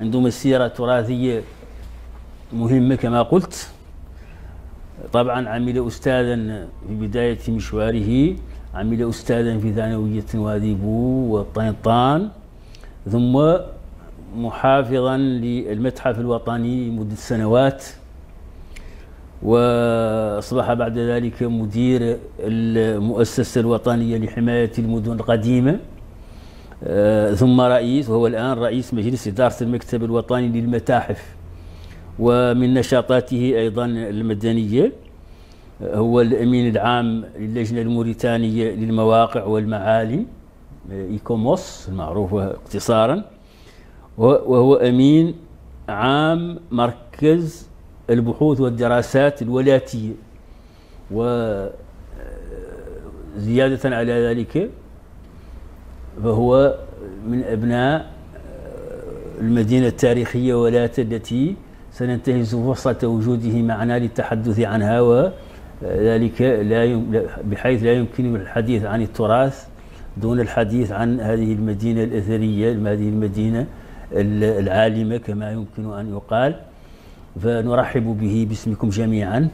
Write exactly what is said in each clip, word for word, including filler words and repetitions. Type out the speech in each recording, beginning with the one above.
عندهم السيرة التراثية مهمة كما قلت. طبعا عمل أستاذا في بداية مشواره، عمل أستاذا في ثانوية واديبو والطينطان، ثم محافظا للمتحف الوطني لمدة سنوات، وأصبح بعد ذلك مدير المؤسسة الوطنية لحماية المدن القديمة، ثم رئيس، وهو الآن رئيس مجلس إدارة المكتب الوطني للمتاحف. ومن نشاطاته أيضا المدنية هو الأمين العام للجنة الموريتانية للمواقع والمعالم، ايكوموس المعروفة اختصارا، وهو أمين عام مركز البحوث والدراسات الولاتية. وزيادة على ذلك فهو من أبناء المدينة التاريخية ولاة التي سننتهز فرصة وجوده معنا للتحدث عنها، وذلك لا بحيث لا يمكن الحديث عن التراث دون الحديث عن هذه المدينة الأثرية، هذه المدينة العالمة كما يمكن أن يقال. فنرحب به باسمكم جميعا،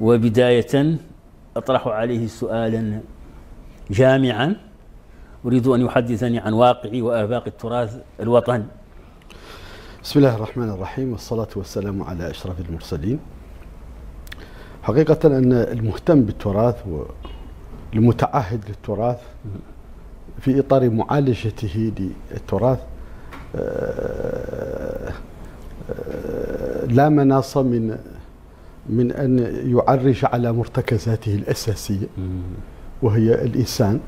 وبداية أطرح عليه سؤالا جامعا، أريد أن يحدثني عن واقعي وآفاق التراث الوطني. بسم الله الرحمن الرحيم، والصلاة والسلام على أشرف المرسلين. حقيقة أن المهتم بالتراث والمتعهد للتراث في إطار معالجته للتراث لا مناص من من أن يعرج على مرتكزاته الأساسية، وهي الإنسان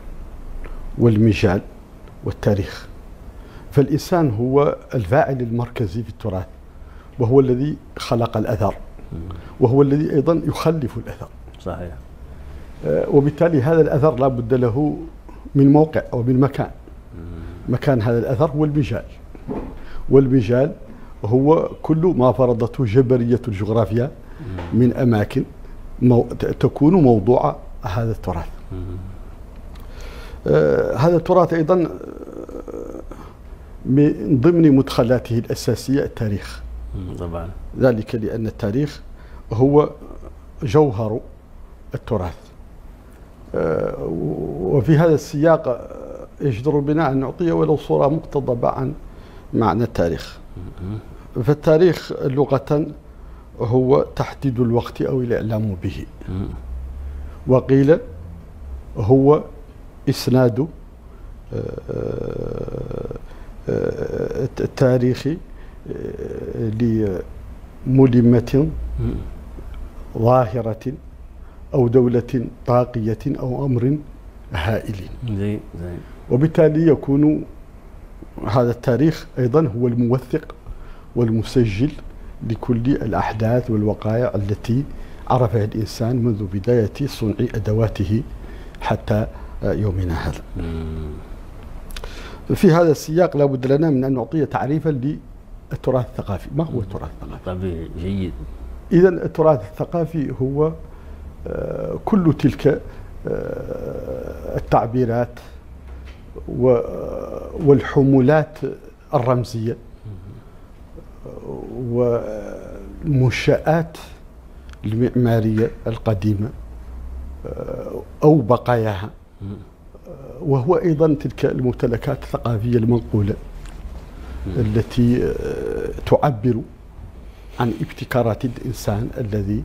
والمجال والتاريخ. فالإنسان هو الفاعل المركزي في التراث، وهو الذي خلق الأثر، وهو الذي أيضا يخلف الأثر. صحيح. وبالتالي هذا الأثر لا بد له من موقع أو من مكان. مكان هذا الأثر هو المجال، والمجال هو كل ما فرضته جبرية الجغرافيا من أماكن مو... تكون موضوع هذا التراث. آه هذا التراث أيضا من ضمن مدخلاته الأساسية التاريخ. طبعا. ذلك لأن التاريخ هو جوهر التراث. آه وفي هذا السياق يجدر بنا أن نعطي ولو صورة مقتضبة عن معنى التاريخ. فالتاريخ لغة هو تحديد الوقت أو الإعلام به، وقيل هو إسناد التاريخ لملمة ظاهرة أو دولة طاغية أو أمر هائل، وبالتالي يكون هذا التاريخ أيضا هو الموثق والمسجل لكل الأحداث والوقائع التي عرفها الإنسان منذ بداية صنع أدواته حتى يومنا هذا. في هذا السياق لا بد لنا من أن نعطي تعريفا للتراث الثقافي. ما هو التراث الثقافي؟ طبيعي، جيد. إذا التراث الثقافي هو كل تلك التعبيرات والحمولات الرمزية والمنشآت المعمارية القديمة أو بقاياها، وهو أيضا تلك الممتلكات الثقافية المنقولة التي تعبر عن ابتكارات الإنسان الذي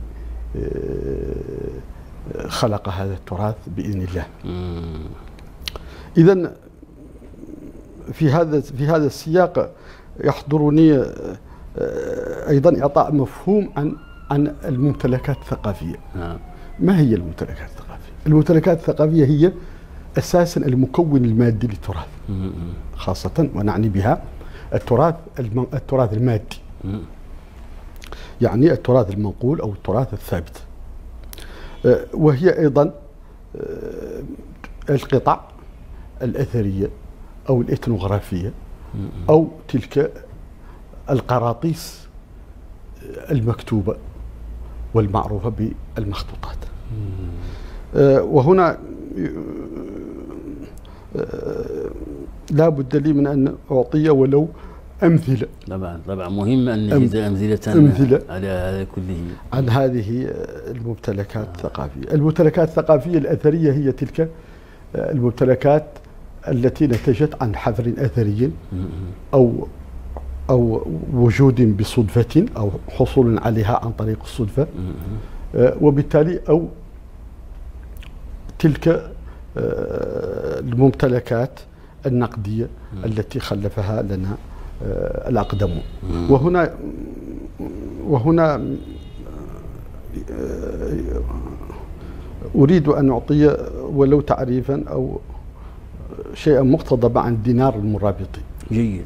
خلق هذا التراث بإذن الله. إذا في هذا في هذا السياق يحضرني أيضا إعطاء مفهوم عن عن الممتلكات الثقافية. ما هي الممتلكات الثقافية؟ الممتلكات الثقافية هي أساسا المكون المادي للتراث، خاصة ونعني بها التراث التراث المادي، يعني التراث المنقول أو التراث الثابت، وهي أيضا القطع الأثرية أو الإثنوغرافية أو تلك القراطيس المكتوبة والمعروفة بالمخطوطات. وهنا لا بد لي من أن أعطي ولو أمثلة. طبعا طبعا مهم أن نجد أمثلة, أمثلة على هذا كله، عن هذه الممتلكات آه. الثقافية. الممتلكات الثقافية الأثرية هي تلك الممتلكات التي نتجت عن حفر أثري أو أو وجود بصدفة أو حصول عليها عن طريق الصدفة، وبالتالي أو تلك الممتلكات النقدية التي خلفها لنا الأقدمون. وهنا وهنا أريد أن أعطي ولو تعريفا أو شيئا مقتضبا عن الدينار المرابطي. جيد،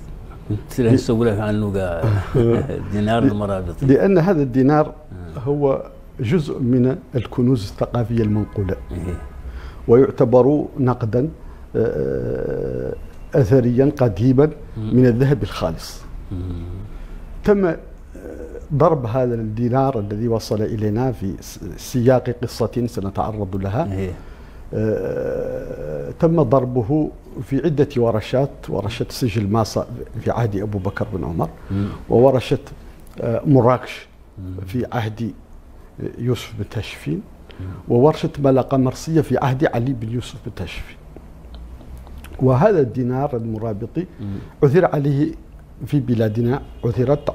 سير هسولف عنه الدينار المرابطي، لأن هذا الدينار هو جزء من الكنوز الثقافية المنقولة، ويعتبر نقدا أثريا قديما من الذهب الخالص. تم ضرب هذا الدينار الذي وصل إلينا في سياق قصة سنتعرض لها، تم ضربه في عدة ورشات: ورشة سجل ماصا في عهد أبو بكر بن عمر، وورشة مراكش في عهد يوسف بن تاشفين، وورشة ملقا مرسية في عهد علي بن يوسف بن تاشفين. وهذا الدينار المرابطي عثر عليه في بلادنا، عثرت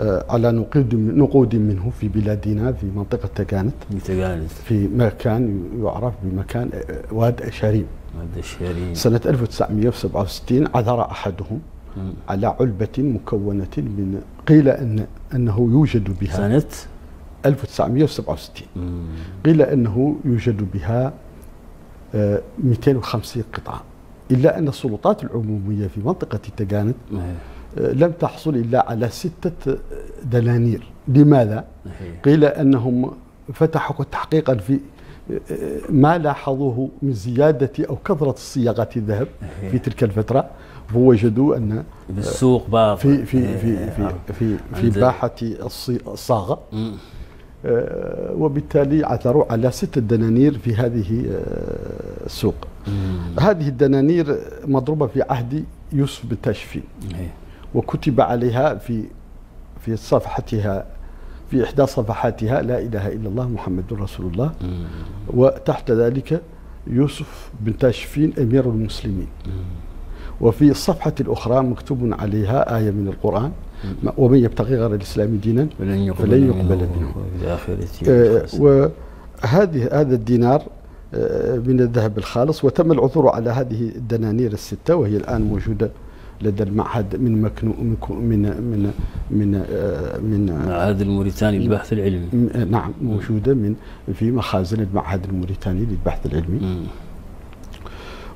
على نقود نقود منه في بلادنا في منطقة تكانت، في مكان يعرف بمكان واد أشاريم. سنة ألف وتسعمئة وسبعة وستين عثر أحدهم على علبة مكونة من، قيل أن أنه يوجد بها سنة ألف وتسعمئة وسبعة وستين قيل أنه يوجد بها مئتين وخمسين قطعة، إلا أن السلطات العمومية في منطقة تجانت لم تحصل إلا على ستة دنانير. لماذا؟ قيل أنهم فتحوا تحقيقا في ما لاحظوه من زيادة أو كثرة الصياغات الذهب في تلك الفترة، فوجدوا أن بالسوق في في في في في, في باحة الصاغة، وبالتالي عثروا على ستة دنانير في هذه السوق. هذه الدنانير مضروبة في عهد يوسف بن تاشفين، وكتب عليها في في صفحتها، في إحدى صفحاتها: لا إله إلا الله محمد رسول الله، وتحت ذلك يوسف بن تاشفين أمير المسلمين. وفي الصفحة الأخرى مكتوب عليها آية من القرآن: ومن يبتغي غير الإسلام دينا فلن يقبل منه. آه وهذه هذا الدينار آه من الذهب الخالص، وتم العثور على هذه الدنانير الستة، وهي الآن موجودة لدى المعهد من مكنو من من من آه من المعهد الموريتاني للبحث العلمي. نعم، موجودة من في مخازن المعهد الموريتاني للبحث العلمي. م.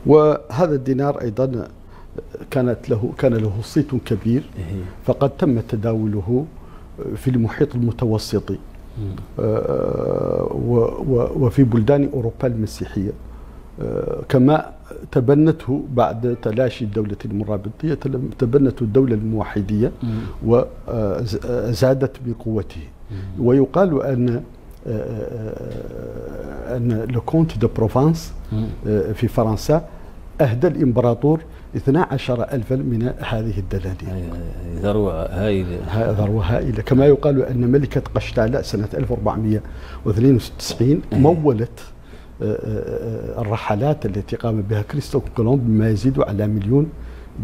وهذا الدينار أيضا كانت له كان له صيت كبير، فقد تم تداوله في المحيط المتوسطي وفي بلدان أوروبا المسيحية، كما تبنته بعد تلاشي الدولة المرابطية تبنته الدولة الموحدية وزادت بقوته. ويقال أن أن لوكونت دو بروفانس في فرنسا أهدى الإمبراطور اثنا عشر ألفا من هذه الدنانير. ذروة هائلة، ذروة هائلة. كما يقال أن ملكة قشتالة سنة ألف وأربعمئة واثنين وتسعين مولت الرحلات التي قام بها كريستوفر كولومب ما يزيد على مليون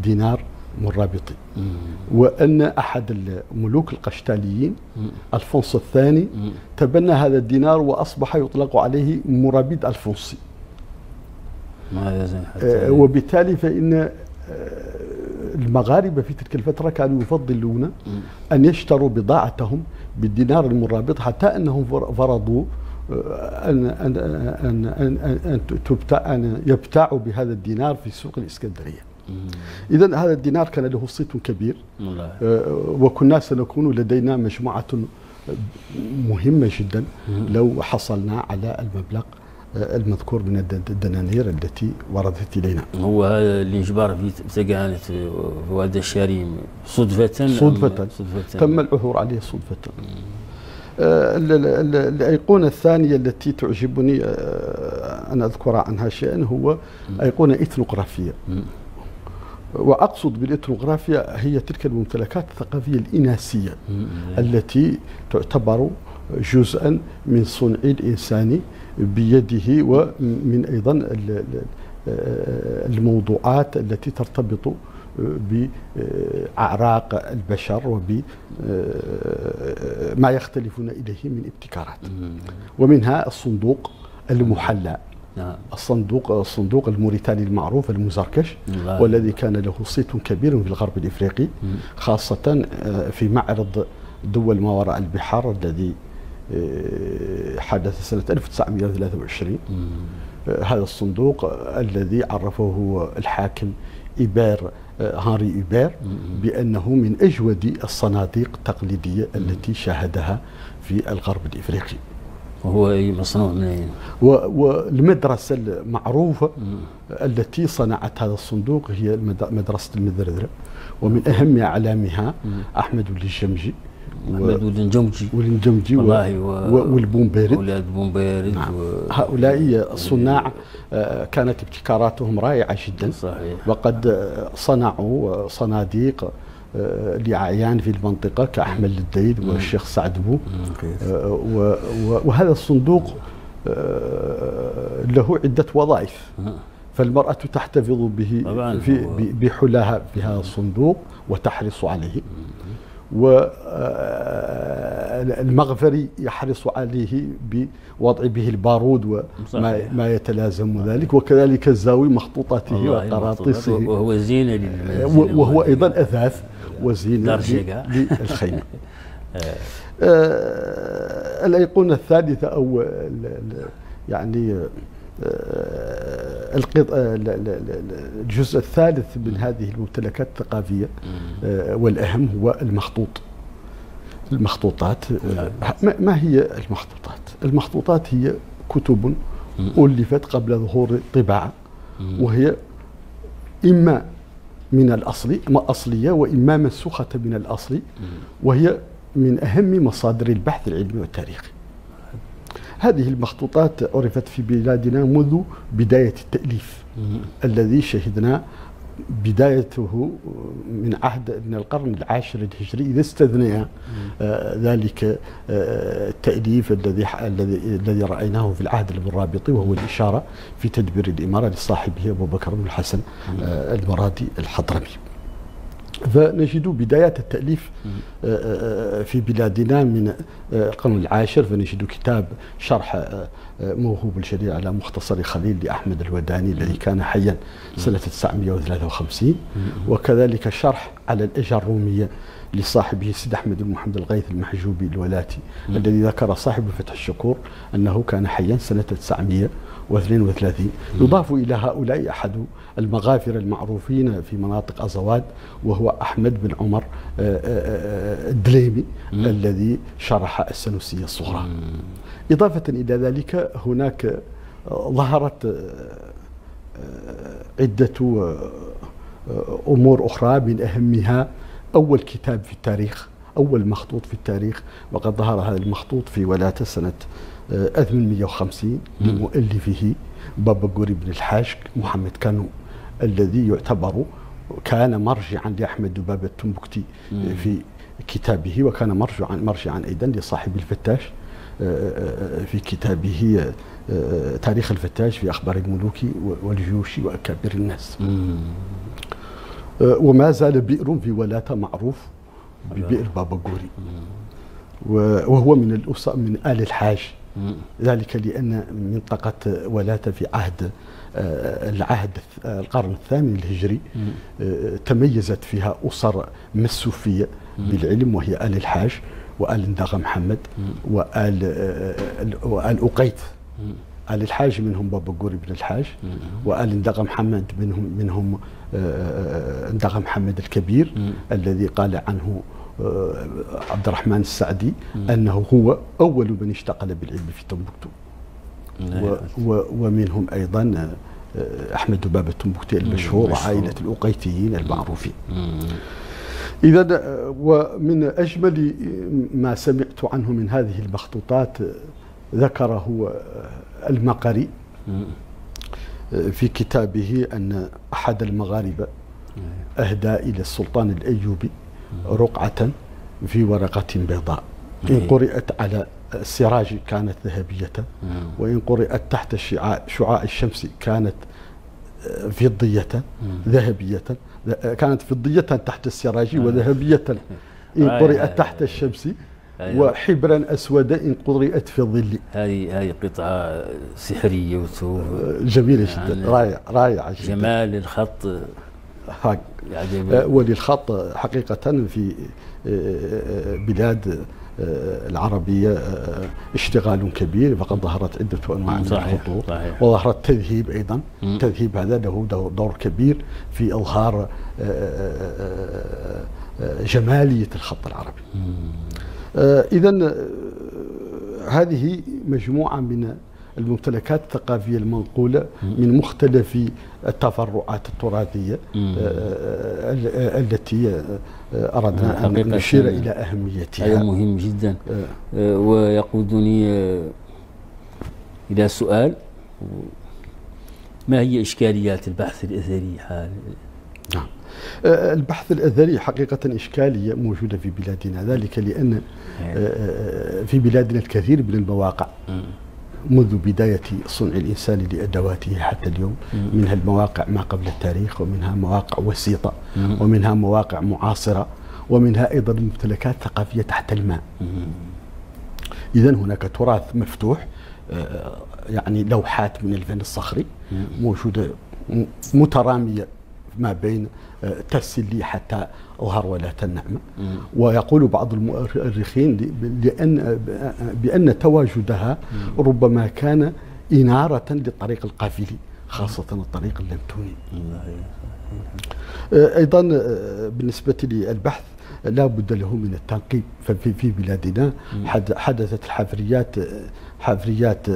دينار مرابطي. وأن أحد الملوك القشتاليين ألفونس الثاني تبنى هذا الدينار، وأصبح يطلق عليه مرابط ألفونسي. آه وبالتالي فإن آه المغاربة في تلك الفترة كانوا يفضلون م. أن يشتروا بضاعتهم بالدينار المرابط، حتى أنهم فرضوا آه أن أن أن أن, أن, تبتاع أن يبتاعوا بهذا الدينار في سوق الإسكندرية. إذا هذا الدينار كان له صيت كبير، آه وكنا سنكون لدينا مجموعة مهمة جدا م. لو حصلنا على المبلغ المذكور من الدنانير التي وردت إلينا. هو هذا الانجبار في تقانة في وادي الشاريم صدفة؟ صدفة، تم العثور عليه صدفة. آه الأيقونة الثانية التي تعجبني آه أن أذكر عنها شيئا هو أيقونة إثنوغرافية، وأقصد بالإتنوغرافيا هي تلك الممتلكات الثقافية الإناثية التي تعتبر جزءا من صنع الإنسان بيده، ومن أيضا الموضوعات التي ترتبط بأعراق البشر وبما يختلفون إليه من ابتكارات، ومنها الصندوق المحلى، الصندوق الصندوق الموريتاني المعروف المزركش، والذي كان له صيت كبير في الغرب الإفريقي، خاصة في معرض دول ما وراء البحار الذي حدث سنة ألف وتسعمئة وثلاثة وعشرين. هذا الصندوق الذي عرفه الحاكم إيبير هنري إيبير بأنه من أجود الصناديق التقليدية التي شاهدها في الغرب الإفريقي. وهو مصنوع من أين؟ والمدرسة المعروفة مم. التي صنعت هذا الصندوق هي مدرسة المدردرة، ومن أهم أعلامها مم. أحمد بن الجمجي أحمد والنجمجي والنجمجي والبومبيرد أولاد بومبيرد. نعم. و... هؤلاء الصناع كانت ابتكاراتهم رائعة جدا. صحيح. وقد صنعوا صناديق لعيان في المنطقة كأحمد الديد والشيخ سعد بو. وهذا الصندوق له عدة وظائف، فالمرأة تحتفظ به في بحلها في هذا الصندوق وتحرص عليه، والمغفري يحرص عليه بوضع به البارود وما يتلازم ذلك، وكذلك الزاوي مخطوطاته وقراطيسه، وهو زينة للمنزل، وهو أيضا أثاث وزينة للخيمة. الأيقونة الثالثة أو يعني الجزء الثالث من هذه الممتلكات الثقافية والأهم هو المخطوط. المخطوطات، ما هي المخطوطات؟ المخطوطات هي كتب ألفت قبل ظهور الطباعة، وهي إما من الأصل أصلية وإما منسوخة من الأصل، وهي من أهم مصادر البحث العلمي والتاريخي. هذه المخطوطات عرفت في بلادنا منذ بداية التأليف الذي شهدنا بدايته من عهد من القرن العاشر الهجري، إذا استثنى ذلك التأليف الذي الذي رأيناه في العهد المرابطي، وهو الإشارة في تدبير الإمارة لصاحبه أبو بكر بن الحسن المرادي الحضرمي. فنجد بدايات التأليف في بلادنا من القرن العاشر، فنجد كتاب شرح موهوب الجليل على مختصر خليل لأحمد الوداني الذي كان حيا سنة تسعمئة وثلاثة وخمسين، وكذلك شرح على الأجر الرومية لصاحبه سيد أحمد بن محمد الغيث المحجوبي الولاتي الذي ذكر صاحب فتح الشكور أنه كان حيا سنة تسعمئة واثنين وثلاثين. يضاف إلى هؤلاء أحد المغافر المعروفين في مناطق أزواد، وهو أحمد بن عمر الدليمي الذي شرح السنوسية الصغرى. إضافة إلى ذلك هناك ظهرت عدة أمور أخرى، من أهمها أول كتاب في التاريخ، أول مخطوط في التاريخ، وقد ظهر هذا المخطوط في ولاة سنة ألف وثمانمئة وخمسين لمؤلفه بابا قوري بن الحاج محمد كانو الذي يعتبر كان مرجعا لأحمد بابا التنبكتي في كتابه، وكان مرجعا مرجعا أيضا لصاحب الفتاش في كتابه تاريخ الفتاش في أخبار الملوك والجيوش وأكابر الناس. وما زال بئر في ولاة معروف ببئر بابا قوري، وهو من الأسر من آل الحاج، ذلك لأن منطقة ولاة في عهد العهد القرن الثامن الهجري تميزت فيها أسر مسوفية بالعلم، وهي آل الحاج وآل اندغا محمد وآل وآل أقيت. آل الحاج منهم بابا قوري بن الحاج، وآل اندغا محمد منهم منهم اندغا محمد الكبير الذي قال عنه عبد الرحمن السعدي مم. أنه هو أول من اشتغل بالعلم في تنبكتو، ومنهم أيضا أحمد بابا التنبكتي المشهور وعائلة الأقيتيين المعروفين. إذا ومن أجمل ما سمعت عنه من هذه المخطوطات ذكره المقري مم. في كتابه أن أحد المغاربة مم. أهدى إلى السلطان الأيوبي رقعة في ورقة بيضاء، إن قرئت على السراج كانت ذهبية، وإن قرئت تحت شعاع شعاع الشمس كانت فضية ذهبية، كانت فضية تحت السراج وذهبية إن قرئت تحت الشمس، وحبرا أسود إن قرئت في الظل. هاي هاي قطعة سحرية وتوه جميلة جدا، رائعة رائعة جدا. جمال الخط وللخط حقيقة في بلاد العربية اشتغال كبير، فقد ظهرت عدة أنواع من الخطوط وظهرت التذهيب أيضا. التذهيب هذا له دور كبير في إظهار جمالية الخط العربي. إذا هذه مجموعة من الممتلكات الثقافية المنقولة من مختلف التفرعات التراثية التي أردنا أن نشير إلى أهميتها. هذا مهم جدا ويقودني إلى سؤال: ما هي إشكاليات البحث الأثري حاليا؟ نعم، البحث الأثري حقيقة إشكالية موجودة في بلادنا، ذلك لأن في بلادنا الكثير من المواقع منذ بداية صنع الإنسان لأدواته حتى اليوم، منها المواقع ما قبل التاريخ، ومنها مواقع وسيطة، ومنها مواقع معاصرة، ومنها أيضا ممتلكات ثقافية تحت الماء. إذن هناك تراث مفتوح، يعني لوحات من الفن الصخري موجودة مترامية ما بين ترسلي حتى أظهر ولاة النعمة. ويقول بعض المؤرخين لأن بأن تواجدها ربما كان إنارة للطريق القافلي، خاصة الطريق اللمتوني. أيضا بالنسبة للبحث لا بد له من التنقيب، ففي بلادنا حدثت الحفريات حفريات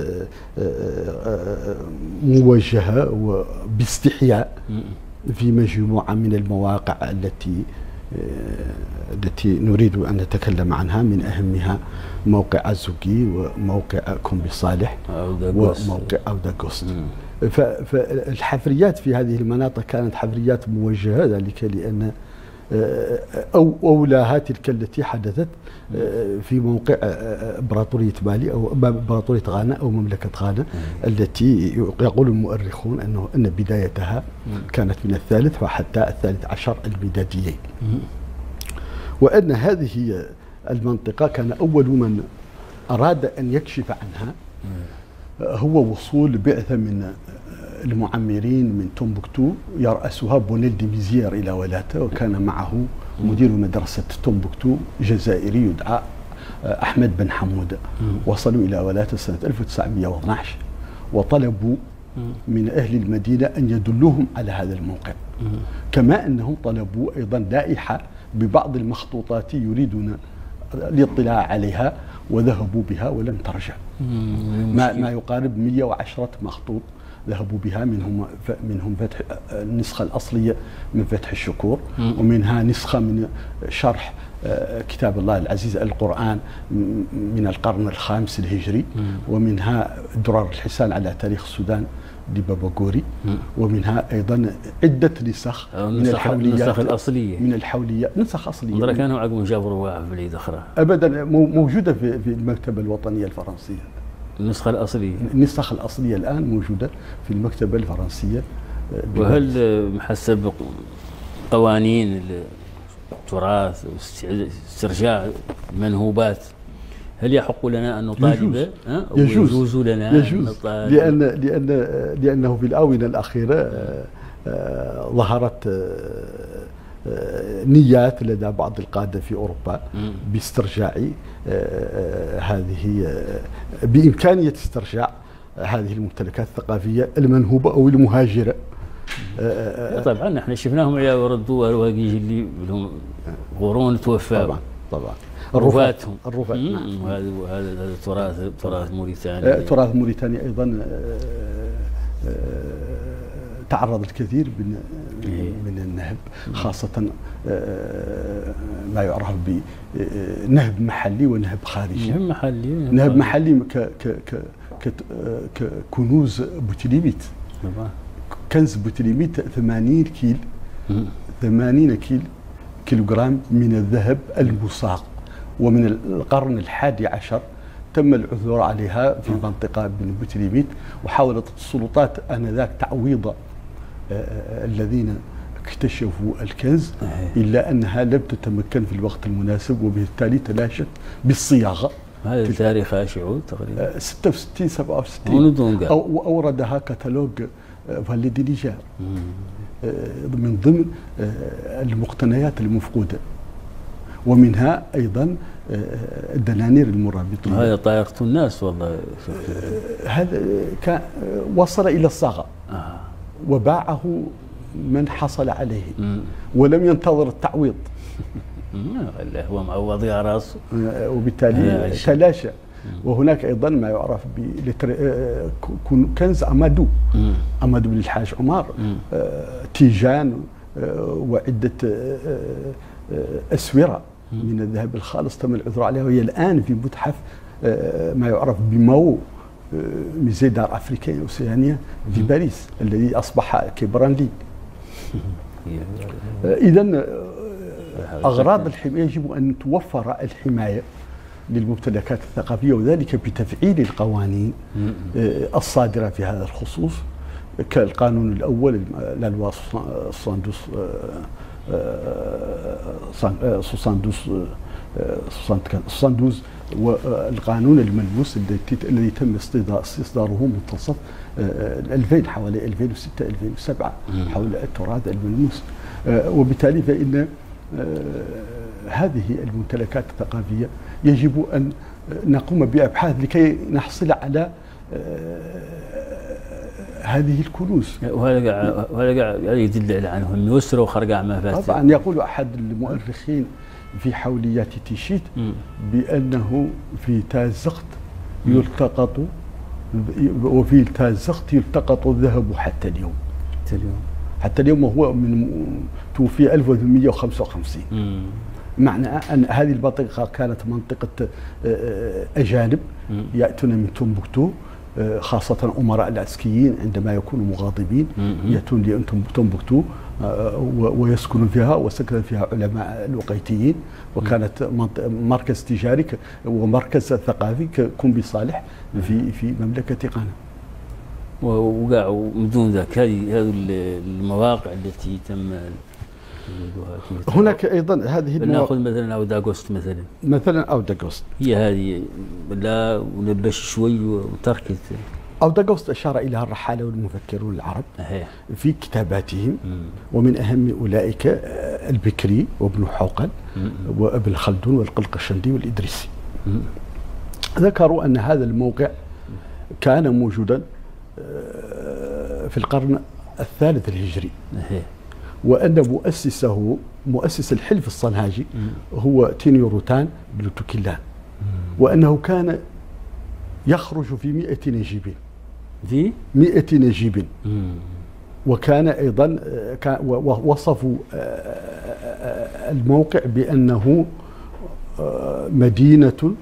موجهة وباستحياء في مجموعة من المواقع التي التي نريد أن نتكلم عنها، من أهمها موقع أزوكي وموقع كومبي صالح وموقع أوداغوست. فالحفريات في هذه المناطق كانت حفريات موجهة، ذلك لأن أو أولاها تلك التي حدثت في موقع إمبراطورية مالي أو إمبراطورية غانا أو مملكة غانا، التي يقول المؤرخون أنه أن بدايتها كانت من الثالث وحتى الثالث عشر الميلاديين، وأن هذه المنطقة كان أول من أراد أن يكشف عنها هو وصول بعثة من المعمرين من تومبكتو يرأسها بونيل دي بيزير إلى ولاته، وكان معه مدير مدرسة تومبكتو جزائري يدعى أحمد بن حمودة. وصلوا إلى ولاته سنة ألف وتسعمئة واثني عشر وطلبوا من أهل المدينة أن يدلوهم على هذا الموقع، كما أنهم طلبوا أيضا لائحة ببعض المخطوطات يريدون الاطلاع عليها، وذهبوا بها ولم ترجع. ما, ما يقارب مئة وعشرة مخطوط ذهبوا بها، منهم منهم فتح النسخة الأصلية من فتح الشكور، ومنها نسخة من شرح كتاب الله العزيز القرآن من القرن الخامس الهجري، ومنها درر الحسان على تاريخ السودان لبابا قوري، ومنها أيضا عدة نسخ من الحوليات، نسخ الأصلية من الحولية، نسخ أصلية ترى كانوا عقب جابروا في العيد أخرى أبدا موجودة في المكتبة الوطنية الفرنسية. النسخة الأصلية النسخ الأصلية الآن موجودة في المكتبة الفرنسية. وهل حسب قوانين التراث واسترجاع المنهوبات هل يحق لنا أن نطالب؟ يجوز, يجوز لنا يجوز نطالب؟ لأن لأن لأنه في الآونة الأخيرة ظهرت نيات لدى بعض القادة في أوروبا باسترجاع هذه، بإمكانية استرجاع هذه الممتلكات الثقافية المنهوبة أو المهاجرة. طبعا نحن شفناهم على وردوا الواقي اللي لهم قرون توفوا، طبعا طبعا رفاتهم الرفات. هذا هذا تراث تراث موريتانيا، تراث موريتانيا أيضا تعرض الكثير من من النهب، خاصة ما يعرف بنهب محلي ونهب خارجي. نهب محلي نهب محلي ك ك ك ككنوز بوتليميت، كنز بوتليميت ثمانين كيل ثمانين كيلو كيلوغرام من الذهب المصاغ، ومن القرن الحادي عشر تم العثور عليها في منطقة بن بوتليميت، وحاولت السلطات آنذاك تعويض الذين اكتشفوا الكنز، إلا أنها لم تتمكن في الوقت المناسب، وبالتالي تلاشت بالصياغة. هذا التاريخ أشعو تقريبا ستة وستين سبعة وستين، وأوردها كتالوج فاليدي نيجار من ضمن المقتنيات المفقودة، ومنها أيضا الدنانير المرابطية. هذا طايرة الناس والله. هذا كان وصل إلى الصاغة آه. وباعه من حصل عليه مم. ولم ينتظر التعويض. هو معوض يا راسه، وبالتالي تلاشى. وهناك أيضا ما يعرف بكنز أمادو مم. أمادو للحاج عمر، تيجان وعدة أسورة من الذهب الخالص تم العثور عليها، وهي الآن في متحف ما يعرف بمو ميزي دار أفريقيا أوسيانية في باريس، الذي أصبح كبران لي. إذن أغراض الحماية يجب أن توفر الحماية للممتلكات الثقافية، وذلك بتفعيل القوانين الصادرة في هذا الخصوص، كالقانون الأول للوا صندوس صندوس والقانون الملموس الذي تم استصداره منتصف ألفين، حوالي ألفين وستة ألفين وسبعة، حول التراث الملموس. وبالتالي فإن هذه الممتلكات الثقافية يجب أن نقوم بأبحاث لكي نحصل على هذه الكنوز. وهذا وهذا يدل على أنهم يسروا خرقع ما فات. طبعا يقول أحد المؤرخين في حوليات تيشيت بأنه في تازقت يلتقط، وفي تازقت يلتقط الذهب حتى اليوم. حتى اليوم. حتى اليوم هو من توفي ألف وثمانمئة وخمسة وخمسين. مم. معنى أن هذه المنطقة كانت منطقة أجانب مم. يأتون من تومبكتو، خاصة أمراء العسكيين عندما يكونوا مغاضبين يأتون لتومبكتو ويسكنون فيها، وسكن فيها علماء الوقيتيين، وكانت مركز تجاري ومركز ثقافي كومبي صالح في في مملكة قانا. وقعوا من دون ذاك هذه المواقع التي تم. هناك ايضا هذه ناخذ مثلا أوداغوست، مثلا مثلا أوداغوست هي هذه لا ونبش شوي وتركت. أوداغوست اشار اليها الرحاله والمفكرون العرب في كتاباتهم، ومن اهم اولئك البكري وابن حوقل وابن خلدون والقلقشندي والإدريسي. ذكروا ان هذا الموقع كان موجودا في القرن الثالث الهجري، وأن مؤسسه مؤسس الحلف الصنهاجي هو تينيوروتان بن توكيلان، وأنه كان يخرج في مئة نجيب في مئة نجيب. وكان أيضا وصفوا الموقع بأنه مدينة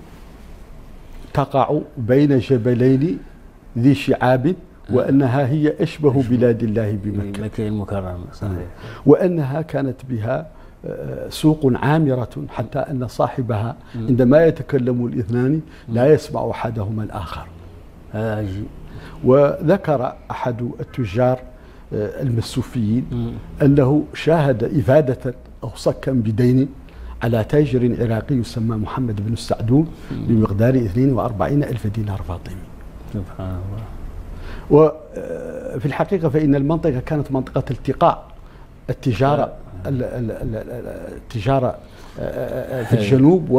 تقع بين جبلين ذي شعاب، وأنها هي أشبه بلاد الله بمكة مكة المكرمة صحيح. وأنها كانت بها سوق عامرة، حتى أن صاحبها عندما يتكلم الاثنان لا يسمع أحدهما الآخر. وذكر أحد التجار المسوفيين أنه شاهد إفادة أو صكا بدين على تاجر عراقي يسمى محمد بن السعدون بمقدار اثنين وأربعين ألف دينار فاطمي. سبحان الله. وفي الحقيقة فإن المنطقة كانت منطقة التقاء التجارة التجارة في الجنوب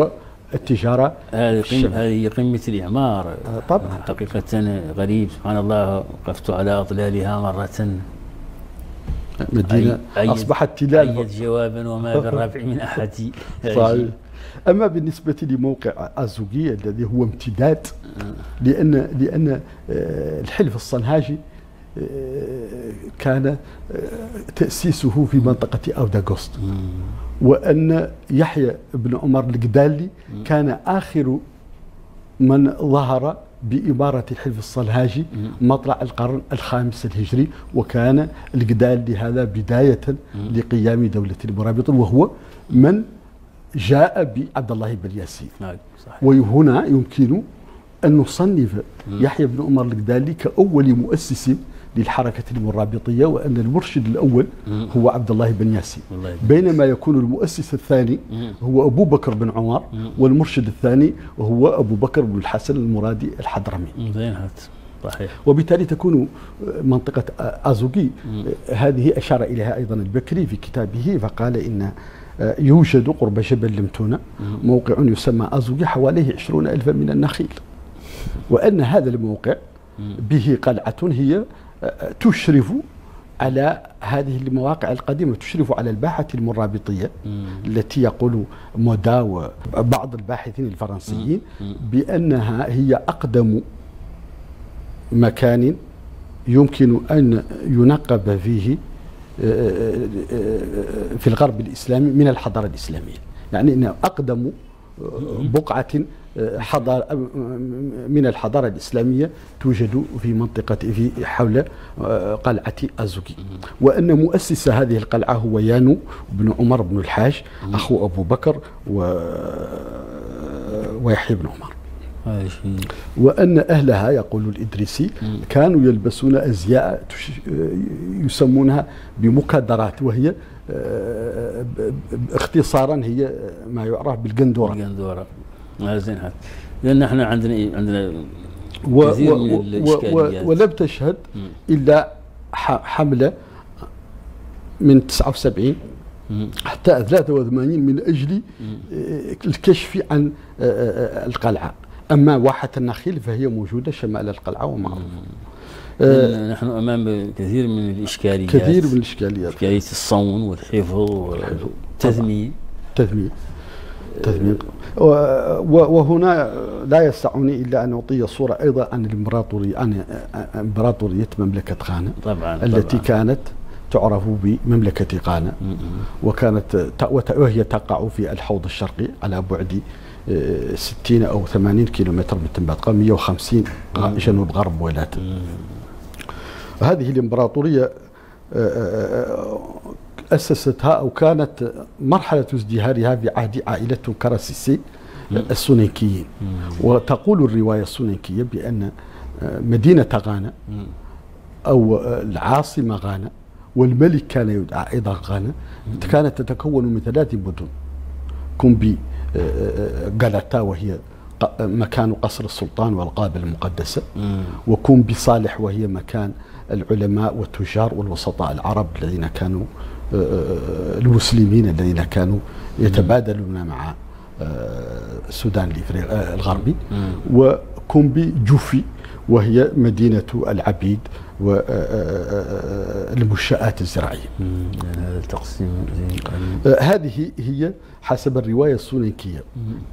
والتجارة. هذه قمة الإعمار طبعا، حقيقة غريب سبحان الله. وقفت على أطلالها مرة، مدينة أصبحت تلال أي جوابا وما بالرفع من أحد. أما بالنسبة لموقع أزوكي الذي هو امتداد، لأن لأن الحلف الصنهاجي كان تأسيسه في منطقة أوداغوست، وأن يحيى بن عمر القدالي كان آخر من ظهر بإمارة الحلف الصلهاجي مطلع القرن الخامس الهجري، وكان الجدال لهذا بداية لقيام دولة المرابط، وهو من جاء بعبد الله بن ياسين. وهنا يمكن أن نصنف يحيى بن عمر القدالي كأول مؤسس للحركة المرابطية، وأن المرشد الأول هو عبد الله بن ياسين، بينما يكون المؤسس الثاني هو أبو بكر بن عمر، والمرشد الثاني هو أبو بكر بن الحسن المرادي الحضرمي. صحيح. وبالتالي تكون منطقة أزوكي هذه أشار إليها أيضا البكري في كتابه، فقال إن يوجد قرب جبل لمتونة موقع يسمى أزوكي حواليه عشرون ألفا من النخيل، وأن هذا الموقع به قلعة هي تشرف على هذه المواقع القديمة، تشرف على الباحة المرابطية مم. التي يقول مودا وبعض الباحثين الفرنسيين مم. بأنها هي أقدم مكان يمكن أن ينقب فيه في الغرب الإسلامي من الحضارة الإسلامية، يعني أنها أقدم بقعة من الحضارة الإسلامية توجد في منطقة في حول قلعة أزوكي، وأن مؤسس هذه القلعة هو يانو بن عمر بن الحاج أخو أبو بكر و... ويحيى بن عمر، وأن أهلها يقول الإدريسي كانوا يلبسون أزياء يسمونها بمكادرات، وهي اختصارا هي ما يعرف بالقندورة. القندورة زين هذا، لأن احنا عندنا عندنا كثير من الإشكاليات، ولم تشهد إلا حملة من تسعة وسبعين حتى ثلاثة وثمانين من أجل الكشف عن القلعة، أما واحة النخيل فهي موجودة شمال القلعة ومعروفة. آه نحن أمام كثير من الإشكاليات، كثير من الإشكاليات، إشكالية الصون والحفظ والتثمين تثمين تثمين وهنا لا يسعني إلا أن أعطي صورة أيضا عن الإمبراطورية، عن إمبراطورية مملكة غانا طبعا التي طبعاً كانت تعرف بمملكة غانا، وكانت وهي تقع في الحوض الشرقي على بعد ستين أو ثمانين كيلومتر من تنباتقا، مئة وخمسين جنوب غرب ولاية. هذه الإمبراطورية أسستها أو كانت مرحلة ازدهارها في عهد عائلة كراسيسي السونيكيين، وتقول الرواية السونيكية بأن مدينة غانا أو العاصمة غانا والملك كان يدعى أيضا غانا كانت تتكون من ثلاث مدن: كومبي غلاتا وهي مكان قصر السلطان والقابة المقدسة، وكومبي صالح وهي مكان العلماء والتجار والوسطاء العرب الذين كانوا المسلمين الذين كانوا يتبادلون مع السودان الغربي، وكومبي جوفي وهي مدينة العبيد والمنشآت الزراعية. هذا التقسيم هذه هي حسب الرواية السونيكية.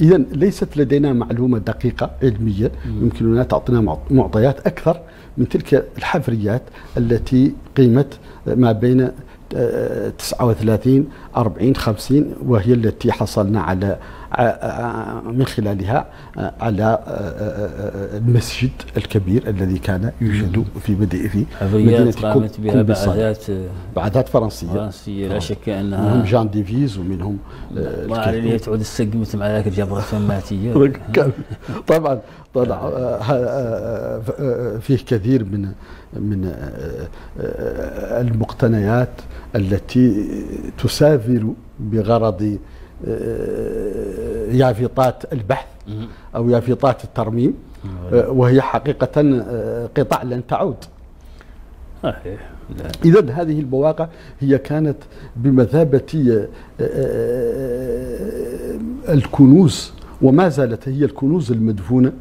إذا ليست لدينا معلومة دقيقة علمية يمكننا تعطينا معطيات أكثر من تلك الحفريات التي قيمت ما بين تسعة وثلاثين أربعين خمسين، وهي التي حصلنا على من خلالها على المسجد الكبير الذي كان يوجد في بدء في مدينة قامت بها بعثات بعثات فرنسية فرنسية لا شك أنها، منهم جان ديفيز ومنهم اللي تعود السق مثل مع ذاك الجبهة الفماتية طبعا طبعا فيه كثير من من المقتنيات التي تسافر بغرض يافطات البحث أو يافطات الترميم، وهي حقيقة قطع لن تعود. إذا هذه المواقع هي كانت بمثابة الكنوز، وما زالت هي الكنوز المدفونة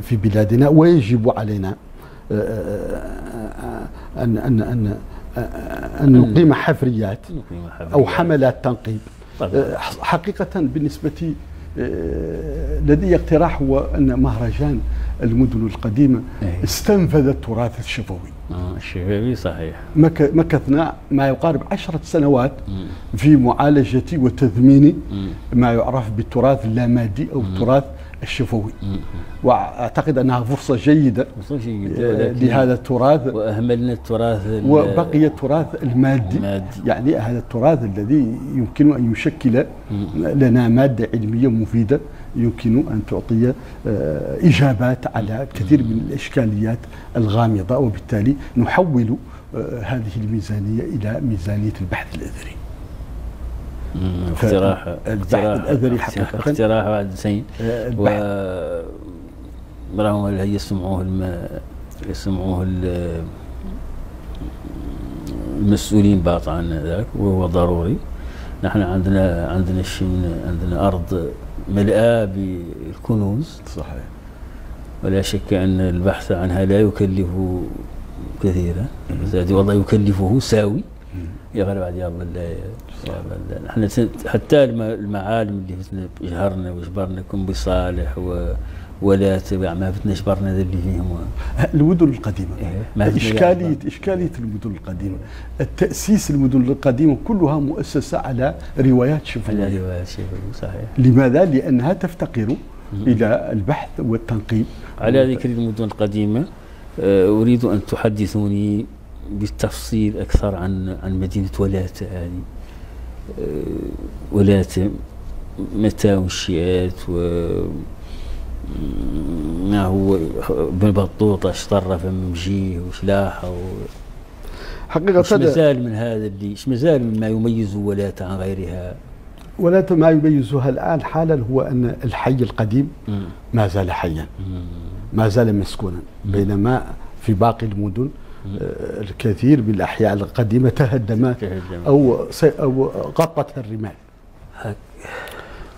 في بلادنا، ويجب علينا أن أن أن أن نقيم حفريات أو حملات تنقيب. حقيقة بالنسبة لدي اقتراح هو أن مهرجان المدن القديمة استنفذ التراث الشفوي الشفوي صحيح. مكثنا ما يقارب عشرة سنوات في معالجة وتثمين ما يعرف بالتراث اللامادي أو التراث الشفوي. واعتقد انها فرصه جيده لهذا التراث، واهملنا التراث وبقي التراث المادي. المادي يعني هذا التراث الذي يمكن ان يشكل لنا ماده علميه مفيده يمكن ان تعطي اجابات على كثير من الاشكاليات الغامضه، وبالتالي نحول هذه الميزانيه الى ميزانيه البحث الاثري. اقتراح الاثري حقيقه اقتراح واحد زين، وراهم يسمعوه يسمعوه المسؤولين باطعا عن ذاك، وهو ضروري. نحن عندنا عندنا شيء، عندنا ارض ملئه بالكنوز صحيح، ولا شك ان البحث عنها لا يكلف كثيرا، زاد والله يكلفه ساوي يغلب على الله. نحن حتى المعالم اللي فتنا جهرنا وجبرنا كومبي صالح وولات ما فتنا جبرنا اللي فيهم المدن القديمه. إيه؟ اشكاليه اشكاليه المدن القديمه، التاسيس المدن القديمه كلها مؤسسه على روايات شفويه. على روايات شفويه صحيح. لماذا؟ لانها تفتقر الى البحث والتنقيب. على ذكر المدن القديمه اريد ان تحدثوني بالتفصيل اكثر عن عن مدينه ولات هذه. ولات متى انشئت، وما هو ابن بطوطه اش طرف من مجيه وش لاحه، حقيقه اش مازال من هذا اللي اش مازال ما يميز ولات عن غيرها؟ ولات ما يميزها الان حالا هو ان الحي القديم ما زال حيا، ما زال مسكونا، بينما في باقي المدن الكثير من الأحياء القديمة تهدمت أو أو غطتها الرمال.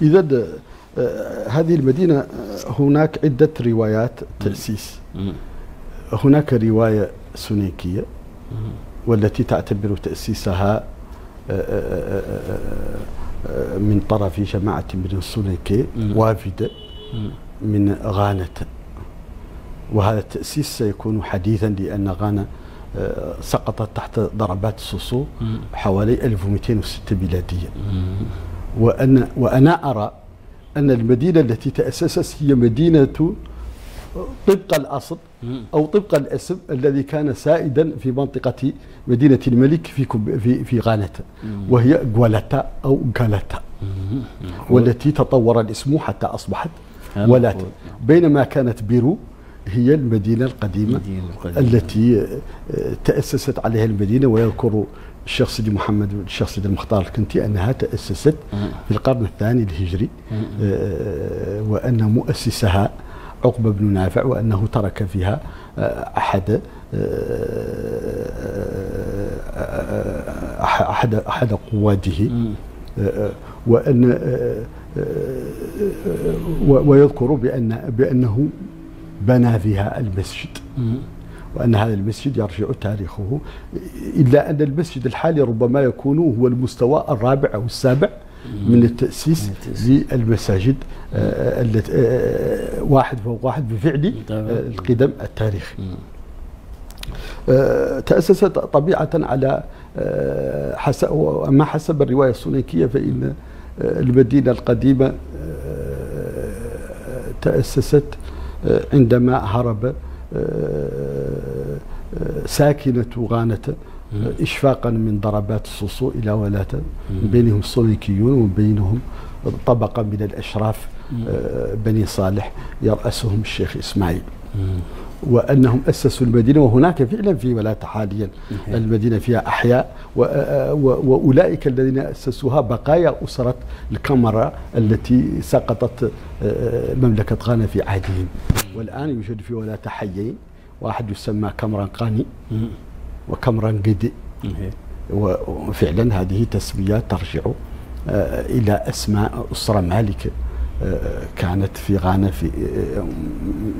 إذا هذه المدينة هناك عدة روايات تأسيس. هناك رواية سنيكية والتي تعتبر تأسيسها من طرف جماعة من السنيكي وافدة من غانة، وهذا التأسيس سيكون حديثا لأن غانا سقطت تحت ضربات الصصو حوالي ألف ومئتين وستة ميلادية. وأن وأنا أرى أن المدينة التي تأسست هي مدينة طبق الأصل أو طبق الاسم الذي كان سائدا في منطقة مدينة الملك في في في غانا، وهي غوالتا أو غالتا، والتي تطور الاسم حتى أصبحت ولات. بينما كانت بيرو هي المدينة القديمة, المدينة القديمة التي تأسست عليها المدينة، ويذكر الشيخ سيدي محمد الشيخ سيدي المختار الكنتي أنها تأسست في القرن الثاني الهجري، وأن مؤسسها عقبة بن نافع، وأنه ترك فيها أحد أحد أحد قواده، وأن ويذكر بأن بأنه بنى فيها المسجد، وأن هذا المسجد يرجع تاريخه، إلا أن المسجد الحالي ربما يكون هو المستوى الرابع أو السابع من التأسيس للمساجد واحد فوق واحد بفعل القدم التاريخي. تأسست طبيعة على ما حسب الرواية السنيكية، فإن المدينة القديمة تأسست عندما هرب ساكنة غانة إشفاقا من ضربات الصصو إلى ولاتا، من بينهم السونيكيون ومن بينهم طبقة من الأشراف بني صالح يرأسهم الشيخ إسماعيل، وأنهم أسسوا المدينة. وهناك فعلا في ولاتا حاليا المدينة فيها أحياء، وأولئك الذين أسسوها بقايا أسرة الكاميرا التي سقطت مملكة غانا في عهدهم. والآن يوجد في ولاتا حيين، واحد يسمى كامران قاني وكامران قدي، وفعلا هذه تسميات ترجع إلى أسماء أسرة مالكة كانت في غانا في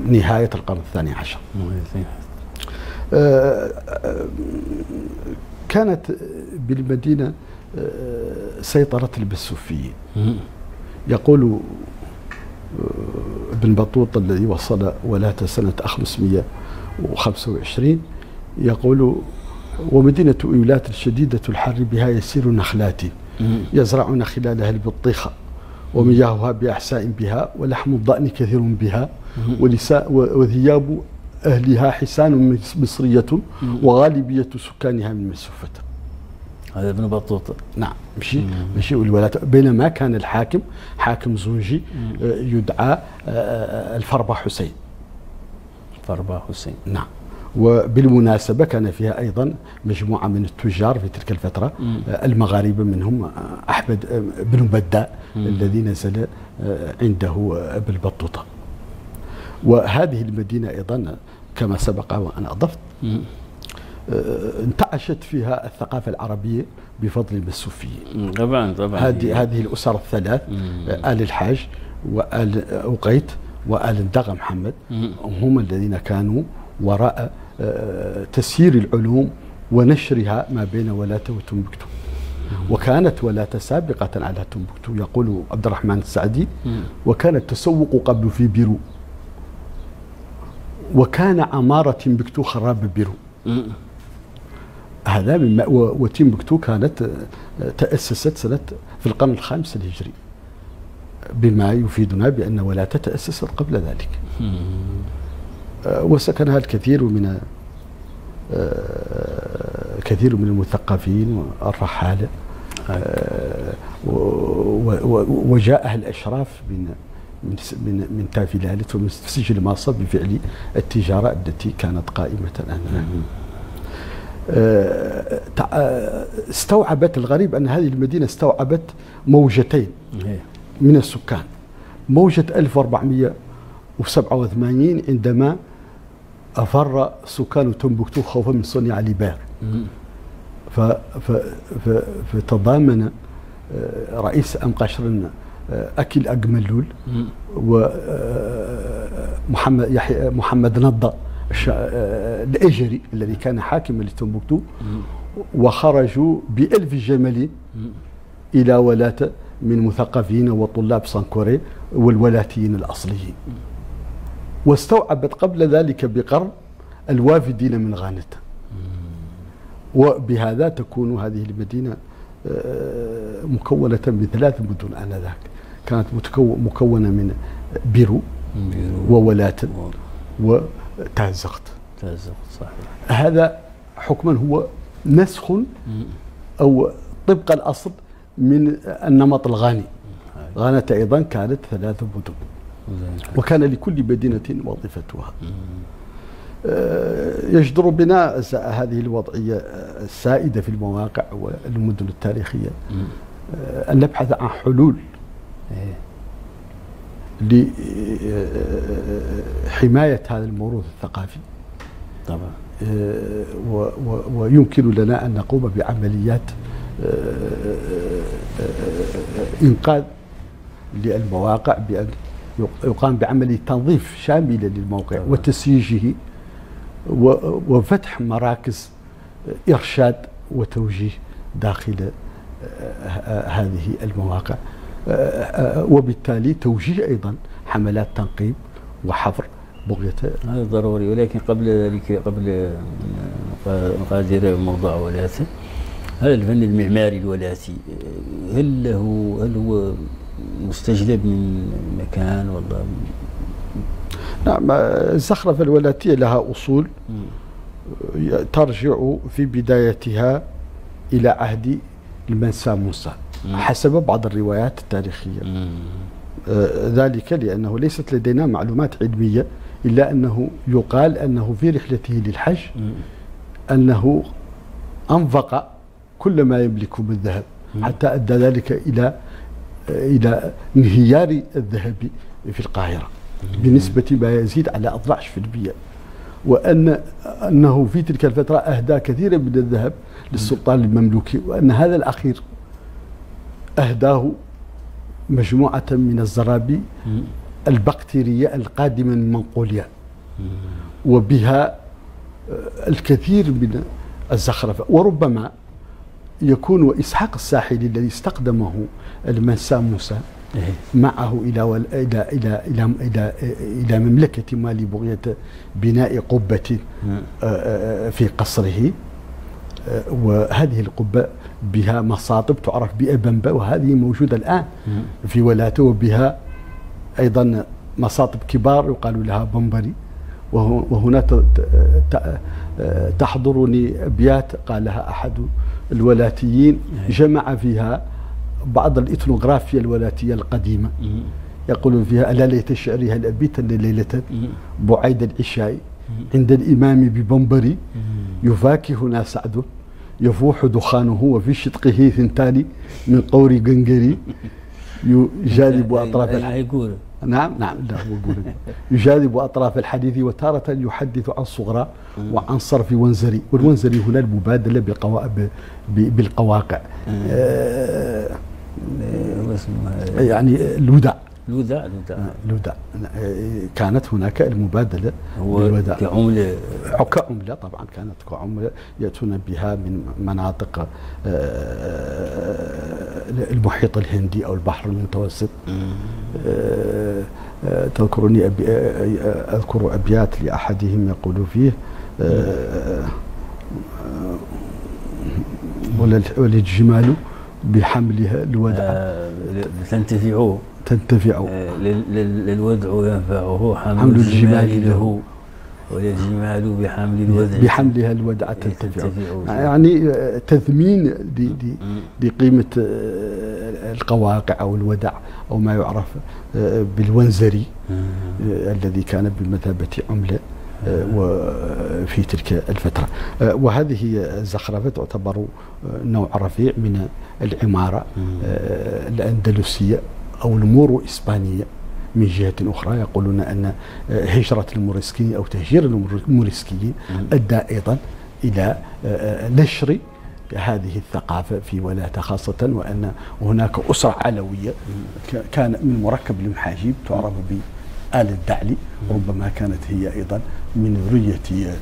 نهاية القرن الثاني عشر. كانت بالمدينة سيطرة البسوفيين. يقول ابن بطوطة الذي وصل ولات سنة خمسمئة وخمسة وعشرين، يقول: ومدينة إيلات الشديدة الحر بها يسير نخلاتي يزرعون خلالها البطيخة ومياهها بأحساء بها، ولحم الضأن كثير بها، وثياب أهلها حسان مصرية وغالبية سكانها من مسوفة. هذا ابن بطوطة. نعم مشي مشي الولاة. بينما كان الحاكم حاكم زوجي يدعى الفربا حسين. الفربا حسين. نعم. وبالمناسبة كان فيها أيضا مجموعة من التجار في تلك الفترة مم. المغاربة، منهم أحمد بن بداء الذي نزل عنده ابن بطوطة. وهذه المدينة أيضا كما سبق وأنا أضفت مم. انتعشت فيها الثقافة العربية بفضل المسوفيين. طبعا طبعا. هذه هذه الأسر الثلاث، آل الحاج وآل أوقيت وآل اندغا محمد، هم الذين كانوا وراء تسيير العلوم ونشرها ما بين ولاة وتنبكتو. وكانت ولاة سابقة على تنبكتو، يقول عبد الرحمن السعدي: وكان التسوق قبل في بيرو، وكان عمارة تنبكتو خراب بيرو. هذا مما وتنبكتو كانت تأسست سنة في القرن الخامس الهجري، بما يفيدنا بأن ولاة تأسست قبل ذلك. وسكنها الكثير من كثير من المثقفين والرحالة، وجاءها الأشراف من من من تافلالت ومن سجل ماصا بفعل التجارة التي كانت قائمة آنذاك. استوعبت الغريب أن هذه المدينة استوعبت موجتين من السكان. موجة ألف وأربعمئة وسبعة وثمانين عندما أفر سكان تنبكتو خوفا من صنع ليبير، فتضامن رئيس أنقشر أكل أجملول ومحمد يحيى محمد نضة الأجري الذي كان حاكما لتنبكتو، وخرجوا بألف جمل إلى ولاة من مثقفين وطلاب سانكوري والولاتيين الأصليين. واستوعبت قبل ذلك بقرن الوافدين من غانتا. وبهذا تكون هذه المدينة مكونة من ثلاث مدن آنذاك، كانت مكونة من بيرو وولاة وتازغت. تازغت صحيح. هذا حكما هو نسخ أو طبق الأصل من النمط الغاني. غانة أيضا كانت ثلاث مدن، وكان لكل مدينة وظيفتها. يجدر بنا هذه الوضعية السائدة في المواقع والمدن التاريخية أن نبحث عن حلول لحماية هذا الموروث الثقافي. طبعا. ويمكن لنا أن نقوم بعمليات إنقاذ للمواقع بأن يقام بعملية تنظيف شاملة للموقع وتسييجه، وفتح مراكز إرشاد وتوجيه داخل هذه المواقع، وبالتالي توجيه أيضا حملات تنقيب وحفر بغية. هذا ضروري. ولكن قبل ذلك، قبل مقادير موضوع ولاته، هل الفن المعماري الولاتي هل له هل هو مستجلب من مكان والله؟ نعم. الزخرفة الولاتية لها أصول ترجع في بدايتها إلى عهد المنسى موسى حسب بعض الروايات التاريخية. آه ذلك لأنه ليست لدينا معلومات علمية، إلا أنه يقال أنه في رحلته للحج مم. أنه أنفق كل ما يملك من ذهب حتى أدى ذلك إلى إلى انهيار الذهب في القاهرة بنسبة ما يزيد على اثني عشر بالمئة، وأن أنه في تلك الفترة أهدى كثيرا من الذهب للسلطان المملوكي، وأن هذا الأخير أهداه مجموعة من الزرابي البكتيرية القادمة من منقوليا، وبها الكثير من الزخرفة. وربما يكون وإسحاق الساحلي الذي استقدمه المنسى موسى معه إلى إلى إلى إلى إلى إلى مملكة مالي بغية بناء قبة في قصره، وهذه القبة بها مصاطب تعرف بأبنبا، وهذه موجودة الآن في ولاته، وبها أيضا مصاطب كبار يقال لها بمبري. وهنا تحضرني أبيات قالها أحد الولاتيين جمع فيها بعض الإثنوغرافيا الولاتية القديمة، يقول فيها: ألا ليت شعري هل أبيت ليلة بعيد العشاء عند الإمام ببمبري، يفاكهنا سعده يفوح دخانه وفي شدقه ثنتان من قور قنقري يجاذب أطراف الحديث. نعم نعم لا يقول يجاذب أطراف الحديث، وتارة يحدث عن صغرى وعن صرف ونزري، والونزري هنا المبادلة بالقواقع آه يعني الوداع الوداع الوداع كانت هناك المبادله بالوداع كعمله كعمله طبعا كانت كعمله ياتون بها من مناطق المحيط الهندي او البحر المتوسط. تذكرني اذكر ابيات لاحدهم يقول فيه: وللجمال بحملها الودع تنتفعوا تنتفعوا للودع ينفعه حمل الجمال له، وللجمال بحمل الودع بحملها الودع تنتفع. يعني تثمين لقيمة القواقع أو الودع أو ما يعرف بالونزري الذي كان بمثابة عملة وفي تلك الفترة. وهذه الزخرفة تعتبر نوع رفيع من العمارة الأندلسية أو المورو إسبانية. من جهة أخرى يقولون أن هجرة الموريسكيين أو تهجير الموريسكيين أدى أيضا إلى نشر هذه الثقافة في ولاية، خاصة وأن هناك أسرة علوية كان من مركب المحاجيب تعرف ب آل الدعلي، ربما كانت هي أيضا من ذرية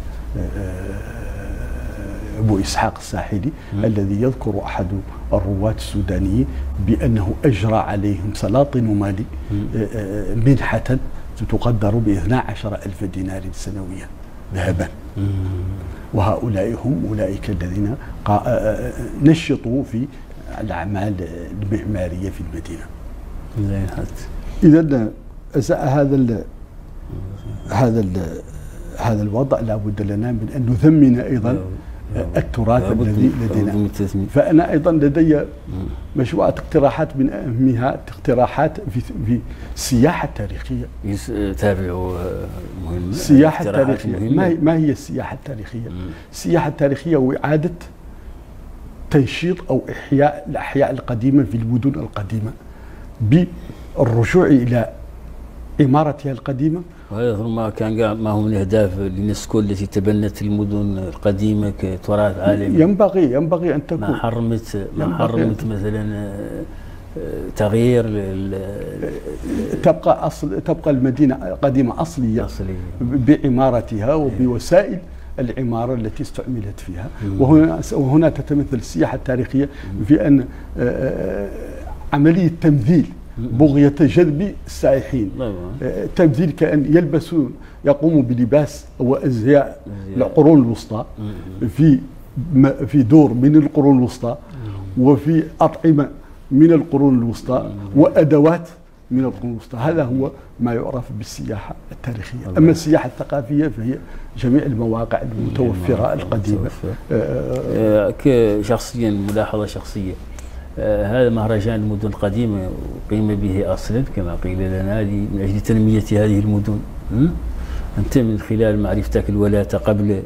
أبو إسحاق الساحلي الذي يذكر أحد الرواة السودانيين بأنه أجرى عليهم سلاطن مالي منحة تقدر ب اثني عشر ألف دينار سنويا ذهبا، وهؤلاء هم أولئك الذين نشطوا في الأعمال المعمارية في المدينة. إذا هذا ال هذا ال هذا الوضع لابد لنا من ان نثمن ايضا التراث الذي لدينا. فانا ايضا لدي مجموعه اقتراحات، من اهمها اقتراحات في في السياحه التاريخيه. تابعوا مهمه السياحه التاريخيه. ما هي السياحه التاريخيه؟ السياحه التاريخيه واعاده تنشيط او احياء الاحياء القديمه في المدن القديمه بالرجوع الى عمارتها القديمة. وهذا ربما كان ما هو من أهداف اليونسكو التي تبنت المدن القديمة كتراث عالمي. ينبغي ينبغي أن تكون ما حرمت ما حرمت مثلا تغيير تبقى أصل تبقى المدينة قديمة أصلية, أصلية بعمارتها وبوسائل العمارة التي استعملت فيها. وهنا وهنا تتمثل السياحة التاريخية في أن عملية تمثيل بغية جذب السائحين، تمثيل كأن يلبسون يقوموا بلباس وأزياء القرون الوسطى في في دور من القرون الوسطى، وفي أطعمة من القرون الوسطى، وأدوات من القرون الوسطى. هذا هو ما يعرف بالسياحة التاريخية. أما السياحة الثقافية فهي جميع المواقع المتوفرة القديمة. كشخصيا ملاحظة شخصية، هذا مهرجان المدن القديمة قيم به أصلا كما قيل لنا من أجل تنمية هذه المدن. أنت من خلال معرفتك الولاية قبل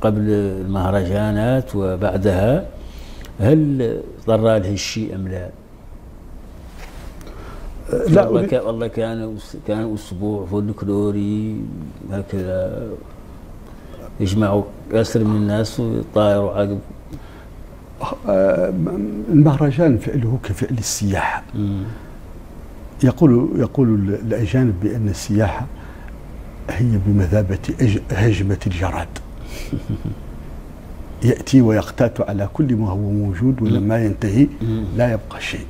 قبل المهرجانات وبعدها، هل ضر له الشيء أم لا؟ لا والله كان كان أسبوع فولكلوري هكذا يجمعوا أسر من الناس وطائروا عقب. المهرجان فعله كفعل السياحة. يقول يقول الأجانب بأن السياحة هي بمثابة هجمة الجراد، يأتي ويقتات على كل ما هو موجود، ولما ينتهي لا يبقى شيء.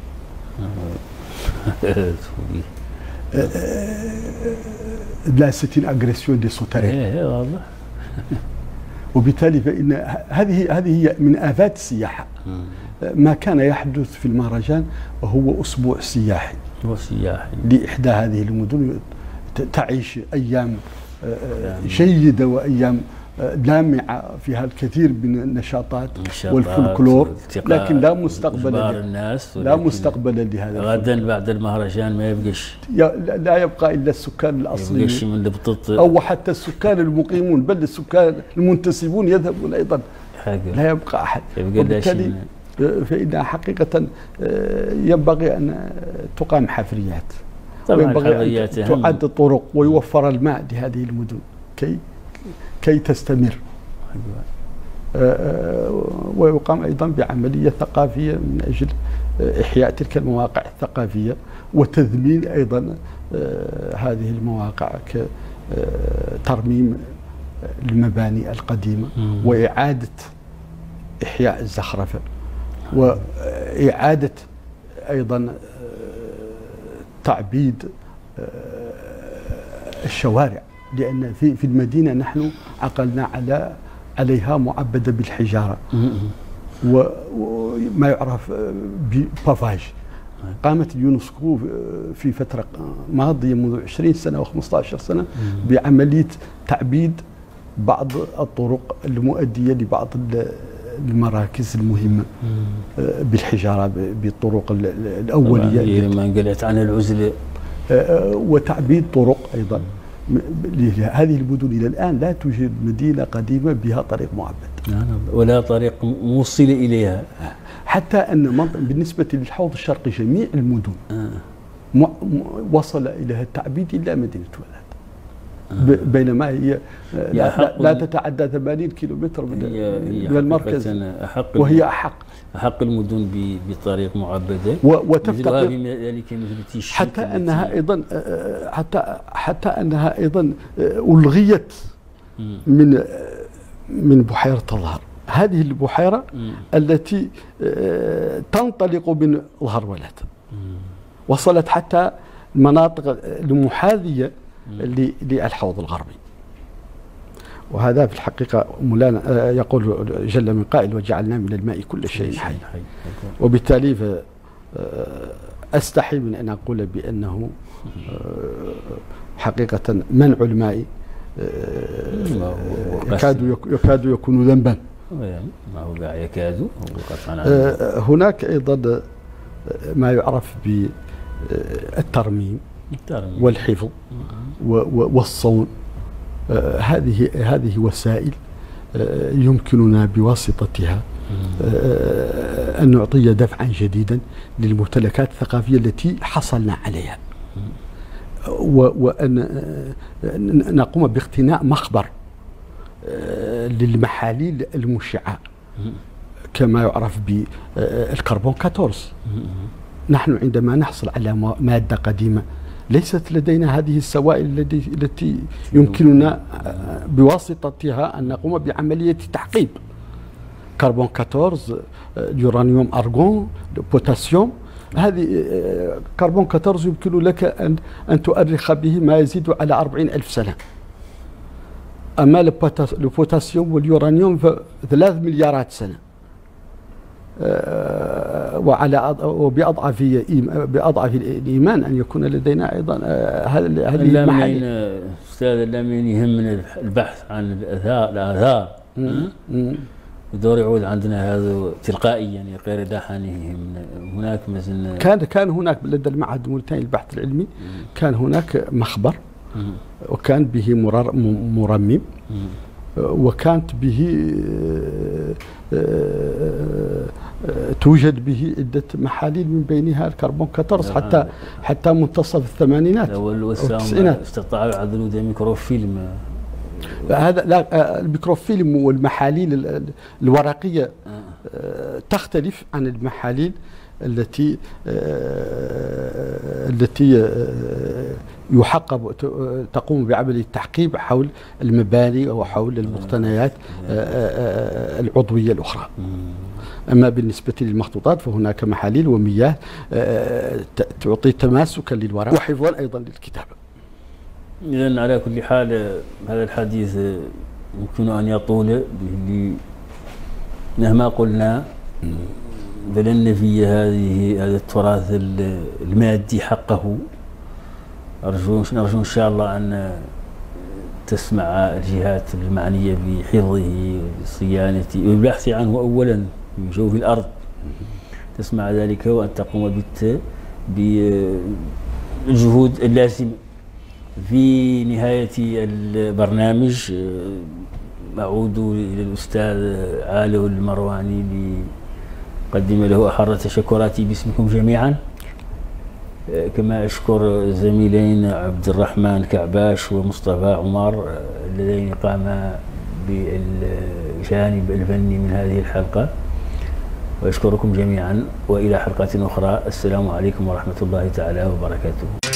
لا ستين أغريسيون دي سوتارين وبالتالي فإن هذه هذه هي من آفات السياحة. ما كان يحدث في المهرجان وهو أسبوع سياحي وسياحي لإحدى هذه المدن تعيش أيام جيدة وأيام لامعة فيها الكثير من النشاطات والفولكلور، لكن لا مستقبل الناس لا مستقبل لهذا. غدا بعد المهرجان ما يبقىش، لا يبقى إلا السكان الأصليين أو حتى السكان المقيمون، بل السكان المنتسبون يذهبون أيضا، لا يبقى أحد. وبالتالي فإنها حقيقة ينبغي أن تقام حفريات، وينبغي أن تعد الطرق ويوفر الماء لهذه المدن كي كي تستمر، ويقام أيضا بعملية ثقافية من أجل إحياء تلك المواقع الثقافية وتذمين أيضا هذه المواقع كترميم المباني القديمة وإعادة إحياء الزخرفة وإعادة أيضا تعبيد الشوارع، لأن في في المدينة نحن عقلنا على عليها معبدة بالحجارة وما يعرف ببافاج. قامت اليونسكو في فترة ماضية منذ عشرين سنة أو خمسة عشر سنة بعملية تعبيد بعض الطرق المؤدية لبعض المراكز المهمة بالحجارة بالطرق الأولية اللي ما انقلعت عن العزلة، وتعبيد طرق أيضا. هذه المدن إلى الآن لا توجد مدينة قديمة بها طريق معبد ولا طريق موصل إليها، حتى أن بالنسبة للحوض الشرقي جميع المدن آه. وصل إليها التعبيد إلا مدينة ولاد آه. بينما هي لا, لا تتعدى ثمانين كيلومتر من, من المركز، وهي أحق أحق المدن بطريق معبدة وتفتقر حتى أنها أيضا حتى حتى أنها أيضا ألغيت من من بحيرة الظهر، هذه البحيرة التي تنطلق من ظهر ولد، وصلت حتى المناطق المحاذية للحوض الغربي. وهذا في الحقيقة مولانا يقول جل من قائل وجعلنا من الماء كل شيء حي، وبالتالي أستحي من أن أقول بأنه حقيقة منع الماء يكاد يكاد يكون ذنبا. يكاد هناك أيضا ما يعرف بالترميم والحفظ والصون، آه هذه هذه وسائل آه يمكننا بواسطتها آه أن نعطي دفعا جديدا للممتلكات الثقافية التي حصلنا عليها، وأن آه نقوم باقتناء مخبر آه للمحاليل المشعة كما يعرف بالكربون أربعة عشر. نحن عندما نحصل على مادة قديمة ليست لدينا هذه السوائل التي يمكننا بواسطتها أن نقوم بعملية تعقيب. كربون أربعة عشر، يورانيوم أرغون، بوتاسيوم، هذه كربون أربعة عشر يمكن لك أن أن تؤرخ به ما يزيد على أربعين ألف سنة. أما البوتاسيوم واليورانيوم ثلاث مليارات سنة. وعلى وبأضعف بأضعف الإيمان أن يكون لدينا أيضا هذه المحاليل. أستاذ لمن يهمنا البحث عن الآثار الآثار بدور يعود عندنا هذا تلقائيا يعني غير داحني يهمنا. هناك مثلا كان كان هناك لدى المعهد الموريتاني للبحث العلمي كان هناك مخبر وكان به مرمم وكانت به توجد به عدة محاليل من بينها الكربون أربعة عشر حتى حتى منتصف الثمانينات والتسعينات. استطاعوا يعدلوا ميكروفيلم، هذا لا الميكروفيلم والمحاليل الورقية تختلف عن المحاليل التي التي يحقب تقوم بعملية التحقيب حول المباني وحول المقتنيات العضوية الأخرى. أما بالنسبة للمخطوطات فهناك محاليل ومياه تعطي تماسكا للورق وحفظا أيضا للكتابة. إذن على كل حال هذا الحديث يمكن أن يطول مهما قلنا بلن في هذه هذا التراث المادي حقه. أرجو نرجو إن شاء الله أن تسمع الجهات المعنية بحفظه وصيانته والبحث عنه أولا من جوف الأرض، تسمع ذلك وأن تقوم بالجهود اللازمة. في نهاية البرنامج أعود إلى الأستاذ عالو المرواني لأقدم له أحر تشكراتي باسمكم جميعا، كما أشكر زميلين عبد الرحمن كعباش ومصطفى عمر اللذين قاما بالجانب الفني من هذه الحلقة، وأشكركم جميعا وإلى حلقة أخرى. السلام عليكم ورحمة الله تعالى وبركاته.